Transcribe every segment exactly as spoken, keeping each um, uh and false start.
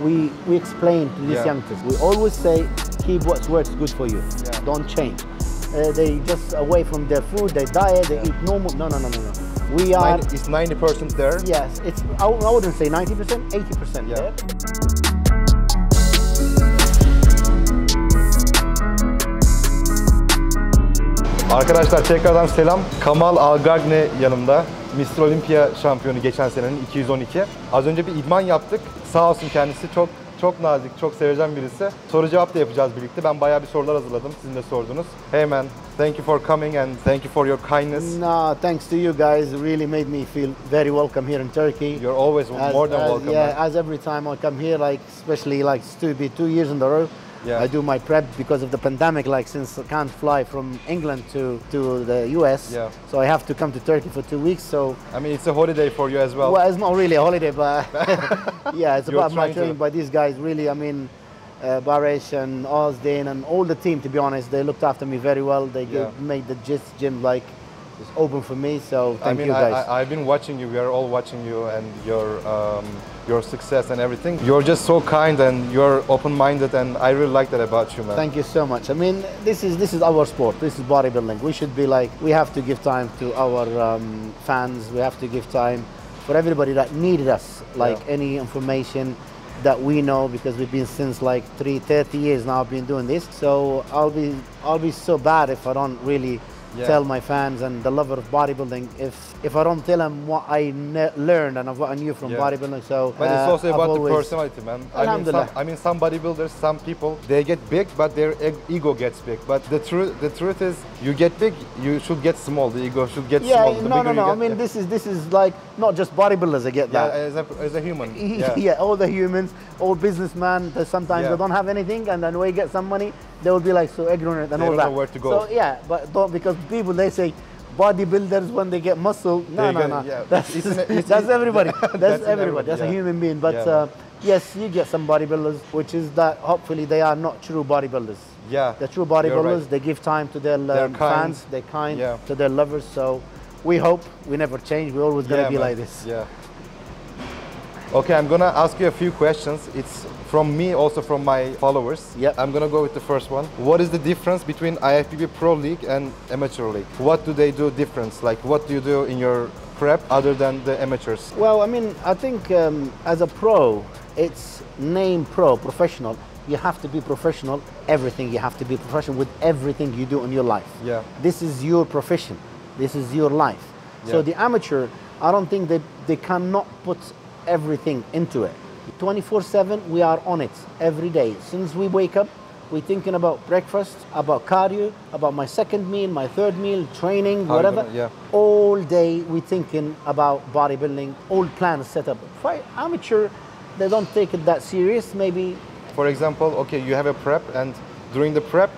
we, we explain to these yeah. youngsters. We always say, keep what works good for you. Yeah. Don't change. Uh, they just away from their food, they diet, they yeah. eat normal. No, no, no, no, no. We are... ninety, it's ninety percent there? Yes. It's, I, I wouldn't say ninety percent, eighty percent yeah. there. Arkadaşlar tekrardan selam. Kamal Algargni yanımda. mister Olympia şampiyonu geçen senenin iki yüz on iki. Az önce bir idman yaptık. Sağ olsun kendisi çok çok nazik, çok sevecen birisi. Soru cevap da yapacağız birlikte. Ben bayağı bir sorular hazırladım. Sizin de sordunuz. Hey man, thank you for coming and thank you for your kindness. No, thanks to you guys. Really made me feel very welcome here in Turkey. You're always as, more than as, welcome. Yeah, man. As every time I come here, like especially like to be two years in a row. Yeah. I do my prep because of the pandemic, like since I can't fly from England to, to the U S, yeah. so I have to come to Turkey for two weeks. So I mean, it's a holiday for you as well. Well, it's not really a holiday, but yeah, it's about my training. But these guys really, I mean, uh, Borash and Ozdin and all the team, to be honest, they looked after me very well. They yeah. gave, made the gist gym like it's open for me. So thank I mean, you guys. I, I, I've been watching you. We are all watching you and your. Um, your success and everything. You're just so kind and you're open-minded and I really like that about you, man. Thank you so much. I mean, this is this is our sport. This is bodybuilding. We should be like, we have to give time to our um, fans. We have to give time for everybody that needed us, like yeah. any information that we know, because we've been since like three, thirty years now I've been doing this. So I'll be, I'll be so bad if I don't really yeah. tell my fans and the lover of bodybuilding if if I don't tell them what I learned and what I knew from yeah. bodybuilding. So but it's also uh, about the personality, man. I mean, some, I mean some bodybuilders, some people, they get big but their ego gets big, but the truth the truth is you get big, you should get small, the ego should get yeah, small. Yeah, no no no I mean yeah. this is this is like not just bodybuilders that get yeah, that as a, as a human yeah. yeah all the humans, all businessmen, sometimes yeah. they don't have anything and then we get some money, they will be like so ignorant and they all don't that know where to go. So yeah, but don't, because people they say bodybuilders when they get muscle, no no no yeah. that's, it's an, it's that's everybody that's, that's everybody that's yeah. a human being, but yeah. uh, yes, you get some bodybuilders which is that hopefully they are not true bodybuilders. Yeah, the true bodybuilders right. they give time to their um, fans, they're kind yeah. to their lovers. So we hope we never change, we're always going to yeah, be man. Like this. Yeah. Okay, I'm gonna ask you a few questions. It's from me, also from my followers. Yeah. I'm gonna go with the first one. What is the difference between I F B B Pro League and Amateur League? What do they do difference? Like, what do you do in your prep other than the amateurs? Well, I mean, I think um, as a pro, it's name pro, professional. You have to be professional. Everything you have to be professional with everything you do in your life. Yeah. This is your profession. This is your life. Yeah. So the amateur, I don't think that they cannot put everything into it. twenty-four seven we are on it every day. Since we wake up, we're thinking about breakfast, about cardio, about my second meal, my third meal, training, whatever. Gonna, yeah. All day we're thinking about bodybuilding, all plans set up. For amateur, they don't take it that serious, maybe. For example, okay, you have a prep and during the prep,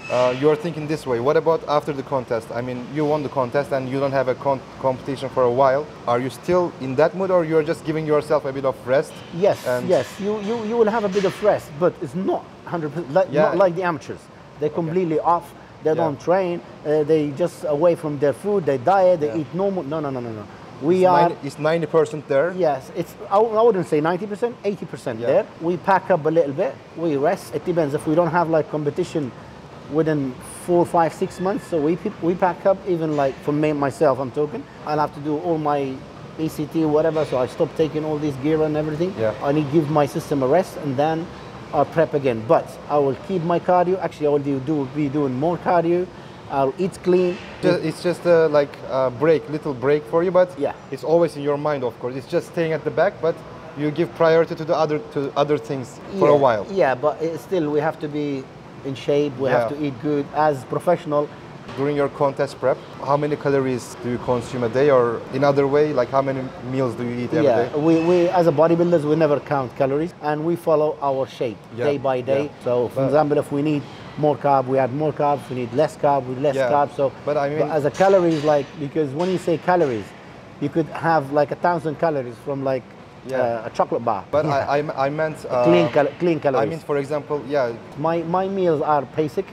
Uh, you're thinking this way. What about after the contest? I mean, you won the contest and you don't have a con competition for a while. Are you still in that mood or you're just giving yourself a bit of rest? Yes, yes. You, you, you will have a bit of rest, but it's not one hundred percent like, yeah. not like the amateurs. They're okay. completely off. They yeah. don't train. Uh, they just away from their food. They diet. They yeah. eat normal. No, no, no, no, no. We it's are. ninety, it's ninety percent there? Yes. It's, I, I wouldn't say ninety percent, eighty percent yeah. there. We pack up a little bit. We rest. It depends if we don't have like competition within four, five, six months, so we we pack up. Even like for me myself, I'm talking. I'll have to do all my P C T, whatever. So I stop taking all this gear and everything. Yeah. I need to give my system a rest and then I prep again. But I will keep my cardio. Actually, I will do, do be doing more cardio. I'll eat clean. It's just a, like a break, little break for you. But yeah, it's always in your mind, of course. It's just staying at the back, but you give priority to the other to other things for yeah. a while. Yeah, but it, still we have to be in shape, we yeah. have to eat good as professional. During your contest prep, how many calories do you consume a day, or in other way, like how many meals do you eat every yeah. day? We, we, as a bodybuilders, we never count calories and we follow our shape yeah. day by day. Yeah. So for but, example, if we need more carb, we add more carbs, we need less carb, we less yeah. carb. So but I mean, but as a calories, like, because when you say calories, you could have like a thousand calories from like yeah. Uh, a chocolate bar. But yeah. I, I, I meant... Uh, clean, cal clean calories. I mean, for example, yeah. My, my meals are basic,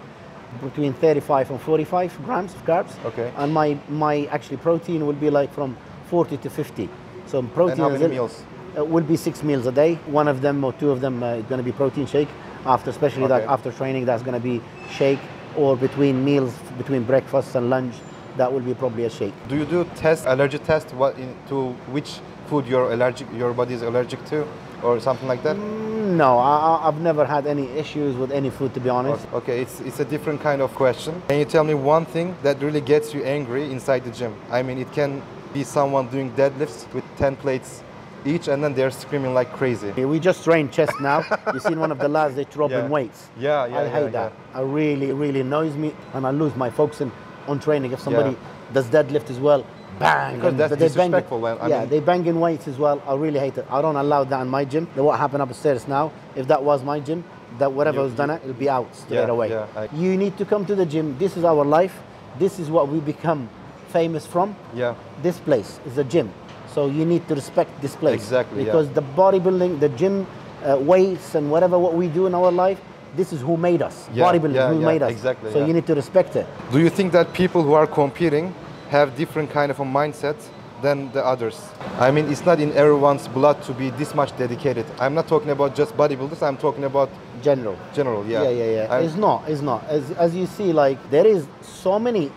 between thirty-five and forty-five grams of carbs. Okay. And my, my actually protein will be like from forty to fifty. So protein... And how many meals? uh, will be six meals a day. One of them or two of them uh, is going to be protein shake after, especially okay. that after training. That's going to be shake, or between meals, between breakfast and lunch, that will be probably a shake. Do you do test, allergy test, what in, to which food you're allergic, your body is allergic to, or something like that? No, I, I've never had any issues with any food, to be honest. Okay, okay. It's, it's a different kind of question. Can you tell me one thing that really gets you angry inside the gym? I mean, it can be someone doing deadlifts with ten plates each, and then they're screaming like crazy. We just trained chest now. You seen one of the lads, they drop yeah. in weights. Yeah, yeah, I yeah, hate yeah. that. I really, really annoys me, and I lose my focus in, on training. If somebody yeah. does deadlift as well, bang. Because that's they disrespectful. Bang, I yeah, mean, they bang in weights as well. I really hate it. I don't allow that in my gym. What happened upstairs now, if that was my gym, that whatever you, was done, it'll be out straight yeah, away. Yeah, I, you need to come to the gym. This is our life. This is what we become famous from. Yeah. This place is a gym. So you need to respect this place. Exactly. Because yeah. the bodybuilding, the gym, uh, weights and whatever what we do in our life, this is who made us. Yeah, bodybuilding, yeah, who yeah, made us. Exactly. So yeah. you need to respect it. Do you think that people who are competing have different kind of a mindset than the others? I mean, it's not in everyone's blood to be this much dedicated. I'm not talking about just bodybuilders, I'm talking about... General. General, yeah. Yeah, yeah, yeah. I'm it's not, it's not. As, as you see, like, there is so many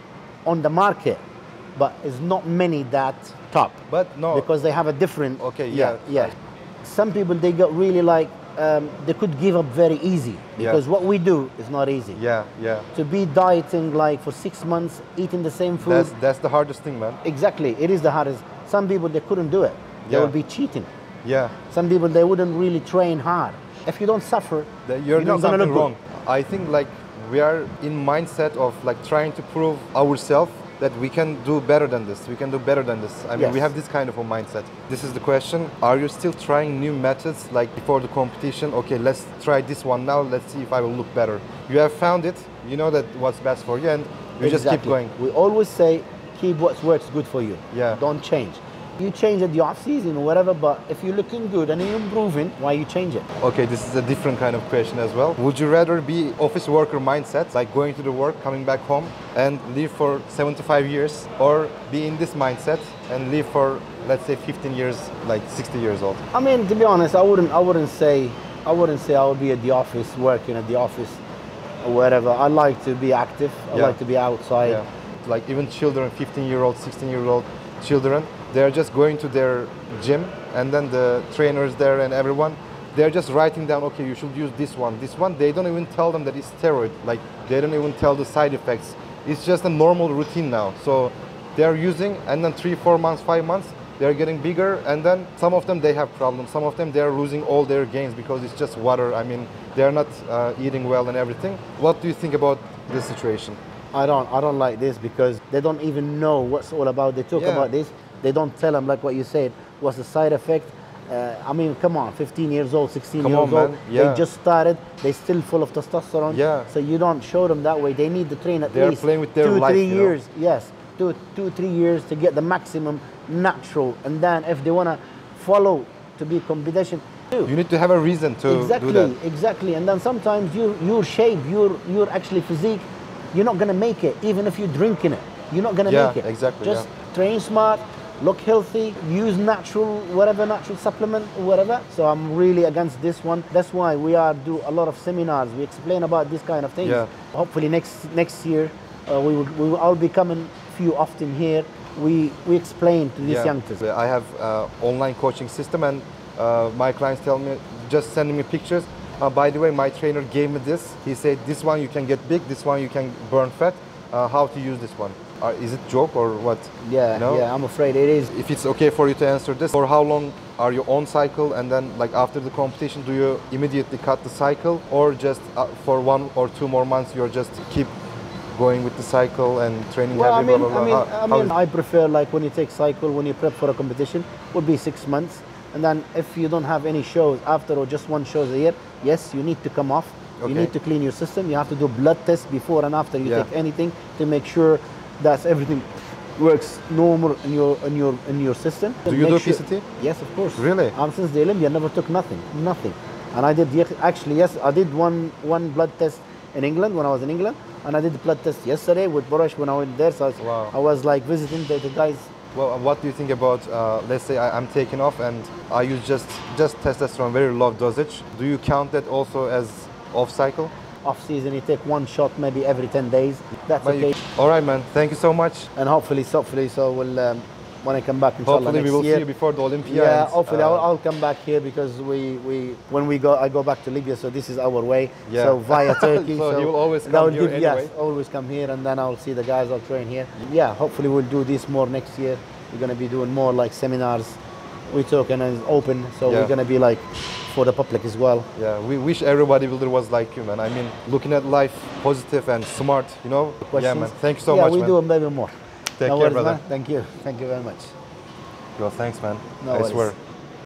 on the market, but it's not many that top. But no. Because they have a different... Okay, yeah. Yeah. yeah. Some people, they got really like, Um, they could give up very easy because yeah. what we do is not easy. Yeah, yeah. To be dieting like for six months, eating the same food. That's, that's the hardest thing, man. Exactly, it is the hardest. Some people, they couldn't do it. They yeah. would be cheating. Yeah. Some people, they wouldn't really train hard. If you don't suffer, the, you're, you're doing something look wrong. Good. I think like we are in mindset of like trying to prove ourselves that we can do better than this. We can do better than this. I mean, yes. we have this kind of a mindset. This is the question. Are you still trying new methods like before the competition? Okay, let's try this one now. Let's see if I will look better. You have found it. You know that what's best for you and you exactly. just keep going. We always say, keep what works good for you. Yeah. Don't change. You change at the off season or whatever, but if you're looking good and you're improving, why you change it? Okay, this is a different kind of question as well. Would you rather be office worker mindset, like going to the work, coming back home and live for seventy-five years, or be in this mindset and live for, let's say, fifteen years, like sixty years old? I mean, to be honest, I wouldn't, I wouldn't say, I wouldn't say I would be at the office, working at the office or whatever. I like to be active. I yeah. like to be outside. Yeah. Like even children, fifteen year old, sixteen year old children, they're just going to their gym and then the trainers there and everyone, they're just writing down, okay, you should use this one, this one. They don't even tell them that it's steroid. Like, they don't even tell the side effects. It's just a normal routine now. So they're using, and then three, four months, five months, they're getting bigger. And then some of them, they have problems. Some of them, they're losing all their gains because it's just water. I mean, they're not uh, eating well and everything. What do you think about this situation? I don't, I don't like this because they don't even know what's all about. They talk yeah. about this. They don't tell them, like what you said, what's the side effect. Uh, I mean, come on, fifteen years old, sixteen years old, yeah. they just started, they're still full of testosterone. Yeah. So you don't show them that way. They need to train at they're least playing with their two, life, three years. Know? Yes, two, two, three years to get the maximum natural. And then if they want to follow to be competition, too. You need to have a reason to exactly, do that. Exactly. And then sometimes your, your shape, your, your actually physique, you're not going to make it, even if you're drinking it. You're not going to yeah, make it. Exactly, just yeah. train smart. Look healthy, use natural, whatever natural supplement, whatever. So I'm really against this one. That's why we are do a lot of seminars. We explain about this kind of things. Yeah. Hopefully next next year, uh, we will we will all be coming few often here. We we explain to these yeah. youngsters. I have uh, online coaching system, and uh, my clients tell me, just sending me pictures. Uh, by the way, my trainer gave me this. He said this one you can get big, this one you can burn fat. Uh, how to use this one? Uh, is it joke or what? Yeah, no? yeah, I'm afraid it is. If it's okay for you to answer this, for how long are you on cycle, and then like after the competition, do you immediately cut the cycle, or just uh, for one or two more months you're just keep going with the cycle and training? Well, heavy, I mean, blah, blah, blah. I mean, how, I, mean I prefer like when you take cycle, when you prep for a competition, would be six months, and then if you don't have any shows after or just one shows a year, yes, you need to come off. Okay. You need to clean your system. You have to do blood tests before and after you yeah. take anything to make sure that everything works normal in your in your in your system. Do you do P C T? Yes, of course. Really? Um, since the Olympia, I never took nothing, nothing. And I did actually yes, I did one one blood test in England when I was in England, and I did the blood test yesterday with Borash when I went there. So I was, wow. I was like visiting the, the guys Well, what do you think about, uh, let's say I, I'm taking off and I use just, just testosterone, very low dosage. Do you count that also as off cycle? Off season, you take one shot maybe every ten days. That's but okay. You, all right, man. Thank you so much. And hopefully, hopefully, so we'll, um, when I come back, inshallah, hopefully next we will year. see you before the Olympia. Yeah, and, hopefully, uh, I'll, I'll come back here because we, we, when we go, I go back to Libya, so this is our way. Yeah. So via Turkey. so, so you will always come will here give, anyway. Yes, always come here, and then I'll see the guys I'll train here. Yeah, hopefully we'll do this more next year. We're gonna be doing more like seminars. We talk and it's open, so yeah. we're gonna be like for the public as well. Yeah, we wish everybody was like you, man. I mean, looking at life positive and smart, you know. Questions? Yeah, man. Thank you so yeah, much, man. Yeah, we do a little more. Take no care, worries, brother. Man. Thank you. Thank you very much. Well, thanks, man. No I worries. swear.